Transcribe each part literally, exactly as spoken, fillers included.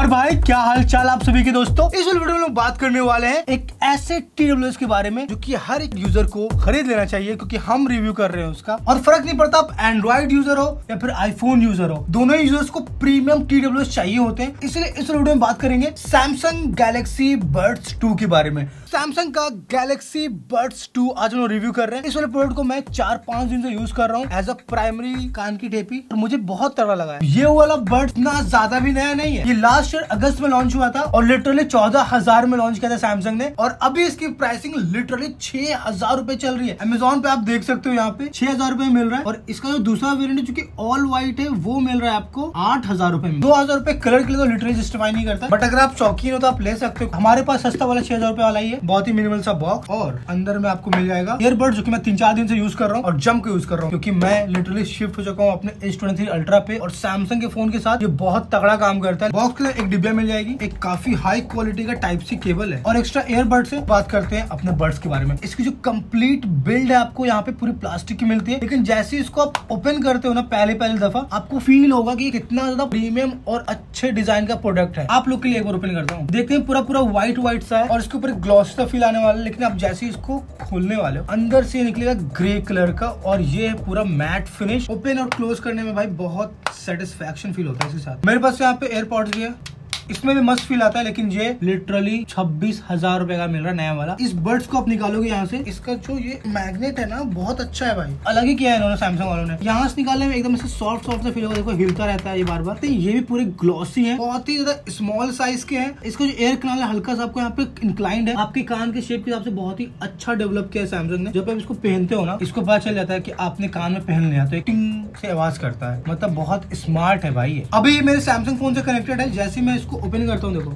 और भाई क्या हालचाल आप सभी के दोस्तों। इस वीडियो में बात करने वाले हैं एक ऐसे टी डब्ल्यू एस के बारे में जो कि हर एक यूजर को खरीद लेना चाहिए, क्योंकि हम रिव्यू कर रहे हैं उसका। और फर्क नहीं पड़ता आप एंड्रॉइड यूजर हो या फिर आईफोन यूजर हो, दोनों यूजर्स को प्रीमियम टी डब्ल्यू एस चाहिए होते हैं। इसलिए इस वीडियो में बात करेंगे सैमसंग गैलेक्सी बड्स टू के बारे में। सैमसंग का गैलेक्सी बड्स टू आज हम रिव्यू कर रहे हैं। इस वाले प्रोडक्ट को मैं चार पांच दिन से यूज कर रहा हूँ एज अ प्राइमरी कान की टेपी, और मुझे बहुत तगड़ा लगा। ये वाला बड्स ना ज्यादा भी नया नहीं है, ये लास्ट ईयर अगस्त में लॉन्च हुआ था और लिटरली चौदह हजार में लॉन्च किया था सैमसंग ने, और अभी इसकी प्राइसिंग लिटरली छह हजार रूपए चल रही है। अमेजोन पे आप देख सकते हो, यहाँ पे छह हजार रूपये मिल रहा है। और इसका जो दूसरा वेरिएंट जो कि ऑल व्हाइट है वो मिल रहा है आपको आठ हजार रूपये में। दो हजार रूपये कलर के लिए तो लिटरली जस्टिफाई नहीं करता, बट अगर आप शौकीन हो तो आप ले सकते हो। हमारे पास सस्ता वाला छह हजार रूपये वाला ही है, बहुत ही मिनिमल सा बॉक्स, और अंदर में आपको मिल जाएगा एयरबड जो की मैं तीन चार दिन से यूज कर रहा हूँ और जम के यूज कर रहा हूँ, क्योंकि मैं लिटरली शिफ्ट हो चुका हूँ अपने एस ट्वेंटी थ्री अल्ट्रा पे। और सैमसंग के फोन के साथ ये बहुत तगड़ा काम करता है। बॉक्स के लिए एक डिब्बा मिल जाएगी, एक काफी हाई क्वालिटी का टाइप सी केबल है और एक्स्ट्रा एयरबड से। बात करते हैं अपने बड्स के बारे में। इसकी जो कंप्लीट बिल्ड है आपको यहाँ पे पूरी प्लास्टिक की मिलती है, लेकिन जैसे इसको आप ओपन करते हो ना पहले पहले दफा आपको फील होगा कि कितना ज्यादा प्रीमियम और अच्छे डिजाइन का प्रोडक्ट है। आप लोग के लिए एक बार ओपन करता हूँ, देखते हैं पूरा पूरा व्हाइट व्हाइट सा है और इसके ऊपर ग्लॉस का फील आने वाला है। लेकिन आप जैसे इसको खोलने वाले हो अंदर से निकलेगा ग्रे कलर का, और ये पूरा मैट फिनिश। ओपन और क्लोज करने में भाई बहुत सेटिस्फेक्शन फील होता है इसके साथ। मेरे पास यहाँ पे एयरपॉड्स भी है, इसमें भी मस्त फील आता है, लेकिन ये लिटरली छब्बीस हजार रूपए का मिल रहा है नया वाला। इस बड्स को आप निकालोगे यहाँ से, इसका जो ये मैग्नेट है ना बहुत अच्छा है भाई, अलग ही किया है इन्होंने सैमसंग वालों ने। यहाँ से निकालने में एकदम सॉफ्ट सॉफ्ट सा फील होगा, देखो हिलता रहता है ये बार बार। तो ये भी पूरे ग्लॉसी है, बहुत ही ज्यादा स्मॉल साइज के हैं। इसका जो एयर कनाल है हल्का सा आपको यहाँ पे इंक्लाइंड है, आपके कान के शेप के हिसाब से बहुत ही अच्छा डेवलप किया है सैमसंग ने। जब आप इसको पहनते हो ना इसको पता चल जाता है की आपने कान में पहन लिया, तो एक टिंग से आवाज करता है, मतलब बहुत स्मार्ट है भाई। अभी मेरे सैमसंग फोन से कनेक्टेड है, जैसे मैं इसको ओपन करता हूँ देखो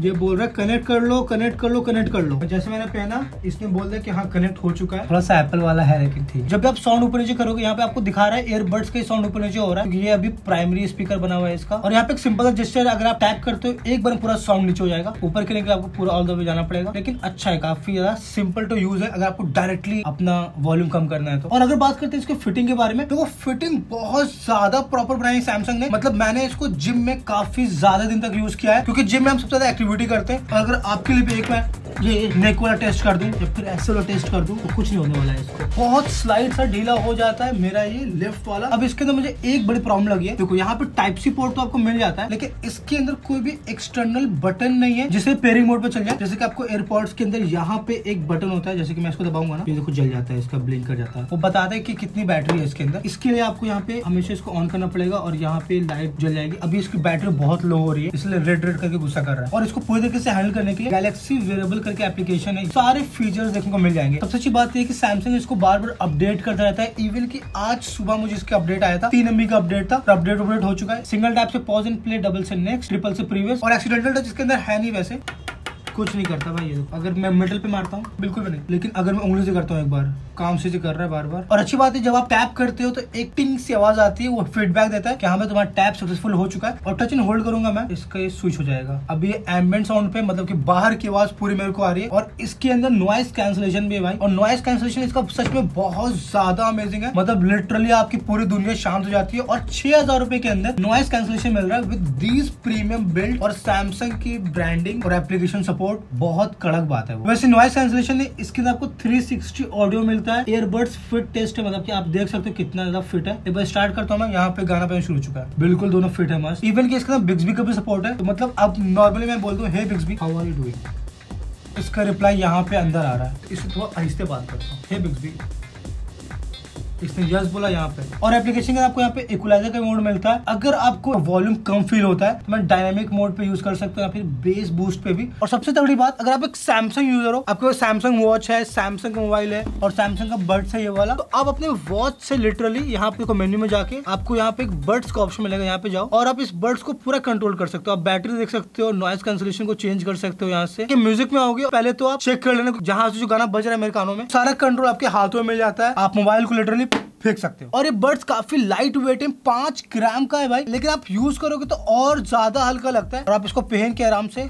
ये बोल रहा है कनेक्ट कर लो कनेक्ट कर लो कनेक्ट कर लो। जैसे मैंने पहना इसने बोल दिया कि हाँ कनेक्ट हो चुका है। थोड़ा सा एप्पल वाला है लेकिन ठीक। जब भी आप साउंड ऊपर नीचे करोगे यहाँ पे आपको दिखा रहा है एयरबड्स का साउंड ऊपर नीचे हो रहा है, ये अभी प्राइमरी स्पीकर बना हुआ है इसका। और यहाँ पे एक सिंपल सा जेस्चर, अगर आप टाइप करते हो एक बार पूरा साउंड नीचे हो जाएगा, ऊपर के लिए आपको पूरा ऑल द वे जाना पड़ेगा। लेकिन अच्छा है, काफी ज्यादा सिंपल टू यूज है अगर आपको डायरेक्टली अपना वॉल्यूम कम करना है तो। और अगर बात करते हैं इसके फिटिंग के बारे में, तो फिटिंग बहुत ज्यादा प्रॉपर बनाई है सैमसंग ने। मतलब मैंने इसको जिम में काफी ज्यादा दिन तक यूज किया है, क्योंकि जिम में हम सबसे ज्यादा एक्टिविटी करते हैं। और अगर आपके लिए भी एक मैं ये नेक वाला टेस्ट कर दूं या फिर ऐसे वाला टेस्ट कर दूं तो कुछ नहीं होने वाला है इसको, बहुत स्लाइड सा ढीला हो जाता है मेरा ये लेफ्ट वाला। अब इसके अंदर मुझे एक बड़ी प्रॉब्लम लगी है, देखो यहाँ पे टाइप सी पोर्ट तो आपको मिल जाता है, लेकिन इसके अंदर कोई भी एक्सटर्नल बटन नहीं है जिसे पेयरिंग मोड पे चल जाए। जैसे कि आपको एयरपॉड्स के अंदर यहाँ पे एक बटन होता है, जैसे कि मैं इसको दबाऊंगा ना ये देखो जल जाता है, इसका ब्लिंक कर जाता है, वो बताता है कि कितनी बैटरी है इसके अंदर। इसके लिए आपको यहाँ पे हमेशा इसको ऑन करना पड़ेगा और यहाँ पे लाइट जल जाएगी। अभी इसकी बैटरी बहुत लो हो रही है इसलिए रेड रेड करके गुस्सा कर रहा है। और इसको पूरी तरीके से हैंडल करने के लिए गैलेक्सी वेरेबल करके एप्लीकेशन है, सारे फीचर्स देखने को मिल जाएंगे। सबसे अच्छी बात यह कि सैमसंग इसको बार बार अपडेट करता रहता है, इवन कि आज सुबह मुझे इसका अपडेट आया था, तीन एमबी का अपडेट था, अपडेट अपडेट हो चुका है। सिंगल टैप से पॉज एंड प्ले, डबल से नेक्स्ट, ट्रिपल से प्रीवियस, और एक्सीडेंटल टच इसके अंदर है नहीं, वैसे कुछ नहीं करता भाई ये। अगर मैं मिडल पे मारता हूँ बिल्कुल भी नहीं, लेकिन अगर मैं उंगली से करता हूँ एक बार काम से कर रहा है बार बार। और अच्छी बात है जब आप टैप करते हो तो एक टिंग सी आवाज आती है, वो फीडबैक देता है कि हाँ भाई तुम्हारा टैप सक्सेसफुल हो चुका है। और टच एंड होल्ड करूंगा मैं, इसका ये स्विच हो जाएगा। अब ये एम्बिएंट साउंड पे मतलब कि बाहर की आवाज पूरी मेरे को आ रही है, और इसके अंदर नॉइस कैंसिलेशन भी है भाई। और नॉइस कैंसिलेशन इसका सच में बहुत ज्यादा अमेजिंग है, मतलब लिटरली आपकी पूरी दुनिया शांत हो जाती है। और छह हजार रूपए के अंदर नॉइस कैंसिलेशन मिल रहा है विद दीज प्रीमियम बिल्ड और सैमसंग की ब्रांडिंग और एप्लीकेशन सपोर्ट, बहुत कड़क बात है वो। वैसे नॉइस कैंसिलेशन है, इसके अंदर आपको थ्री सिक्सटी ऑडियो मिलता है, एयरबड्स फिट टेस्ट है, मतलब कि आप देख सकते हो कितना ज्यादा फिट है। एक बार स्टार्ट करता हूँ मैं, यहाँ पे गाना पे शुरू हो चुका है, बिल्कुल दोनों फिट है मस्त। इवन कि इसके अंदर बिक्सबी का भी सपोर्ट है, तो मतलब अब नॉर्मली मैं बोलता हूँ hey Bixby how are you doing, इसका रिप्लाई यहाँ पे अंदर आ रहा है। इससे थोड़ा आहिस्ते बात करता हूँ, हे बिक्सबी, इसने यस बोला यहाँ पे। और एप्लीकेशन का आपको यहाँ पे इक्वलाइजर का मोड मिलता है, अगर आपको वॉल्यूम कम फील होता है तो मैं डायनामिक मोड पे यूज कर सकता हूँ या फिर बेस बूस्ट पे भी। और सबसे तगड़ी बात, अगर आप एक सैमसंग यूजर हो, आपके पास सैमसंग वॉच है, सैमसंग मोबाइल है और सैमसंग का बड्स है ये वाला, तो आप अपने वॉच से लिटरली यहाँ पे मेन्यू में जाके आपको यहाँ पे एक बड्स का ऑप्शन मिलेगा, यहाँ पे जाओ और आप इस बड्स को पूरा कंट्रोल कर सकते हो। आप बैटरी देख सकते हो, नॉइस कैंसिलेशन को चेंज कर सकते हो यहाँ से। म्यूजिक में आओगे पहले तो आप चेक कर लेना जहाँ से जो गाना बज रहा है मेरे कानों में, सारा कंट्रोल आपके हाथों में मिल जाता है, आप मोबाइल को लिटरली फेंक सकते हो। और ये बड्स काफी लाइट वेट है, पांच ग्राम का है भाई, लेकिन आप यूज करोगे तो और ज्यादा हल्का लगता है। और आप इसको पहन के आराम से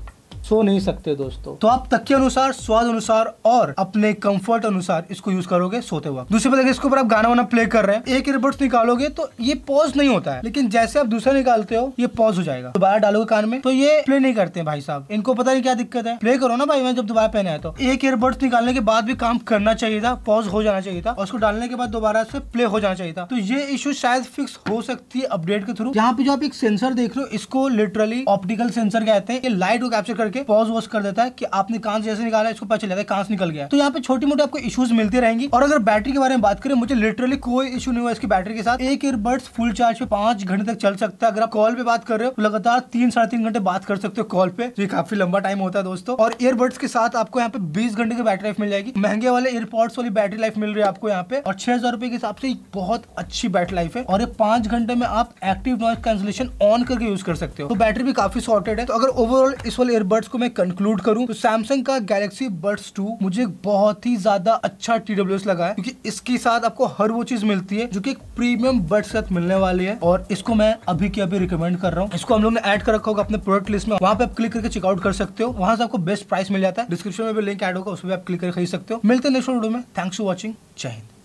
सो नहीं सकते दोस्तों। तो आप तकिया अनुसार, स्वाद अनुसार और अपने कंफर्ट अनुसार इसको यूज करोगे सोते वक्त। दूसरी बात, इसके ऊपर आप गाना वाना प्ले कर रहे हैं, एक ईयरबड्स निकालोगे तो ये पॉज नहीं होता है, लेकिन जैसे आप दूसरा निकालते हो ये पॉज हो जाएगा। दोबारा डालोगे कान में तो ये प्ले नहीं करते भाई साहब, इनको पता नहीं क्या दिक्कत है। प्ले करो ना भाई, मैं जब दोबारा पहने आया तो एक ईयरबड्स निकालने के बाद भी काम करना चाहिए था, पॉज हो जाना चाहिए था, और उसको डालने के बाद दोबारा से प्ले हो जाना चाहिए था। तो ये इशू शायद फिक्स हो सकती है अपडेट के थ्रू। यहाँ पे जो आप एक सेंसर देख रहे हो इसको लिटरली ऑप्टिकल सेंसर कहते हैं, ये लाइट को कैप्चर करके पॉज वॉज कर देता है कि आपने कान जैसे निकाला इसको पता चला कान निकल गया। तो यहाँ पे छोटी मोटी आपको इश्यूज मिलती रहेंगी। और अगर बैटरी के बारे में बात करें, मुझे लिटरली कोई इशू नहीं हुआ इसकी बैटरी के साथ। एक ईयरबड्स फुल चार्ज पे पांच घंटे तक चल सकता है। अगर आप कॉल पे बात कर रहे हो तो लगातार तीन साढ़े तीन घंटे बात कर सकते हो कॉल पे, ये काफी लंबा टाइम होता है दोस्तों। और ईयरबड्स के साथ आपको यहाँ पे बीस घंटे की बैटरी लाइफ मिल जाएगी। महंगे वाले एयरपॉड्स वाली बैटरी लाइफ मिल रही है आपको यहाँ पे, और छह हजार रुपए के हिसाब से बहुत अच्छी बैटरी लाइफ है। और ये पांच घंटे में आप एक्टिव नॉइज कैंसिलेशन ऑन करके यूज कर सकते हो, तो बैटरी भी काफी सॉर्टेड है। तो अगर ओवरऑल इस वाले ईयरबड्स को मैं कंक्लूड करूँ तो सैमसंग का गैलेक्सी बड्स टू मुझे बहुत ही ज्यादा अच्छा टी डब्ल्यू एस लगा है, क्योंकि इसके साथ आपको हर वो चीज मिलती है जो कि एक प्रीमियम बड्स के साथ मिलने वाली है। और इसको मैं अभी के अभी रिकमेंड कर रहा हूँ। इसको हम लोग ने ऐड कर रखा होगा अपने प्रोडक्ट लिस्ट में, वहाँ पे आप क्लिक करके चेकआउट कर सकते हो, वहाँ से आपको बेस्ट प्राइस मिल जाता है। डिस्क्रिप्शन में भी लिंक ऐड होगा, उसमें आप क्लिक करके खरीद सकते हो। मिलते हैं नेक्स्ट वीडियो में। थैंक्स फॉर वॉचिंग, जय हिंद।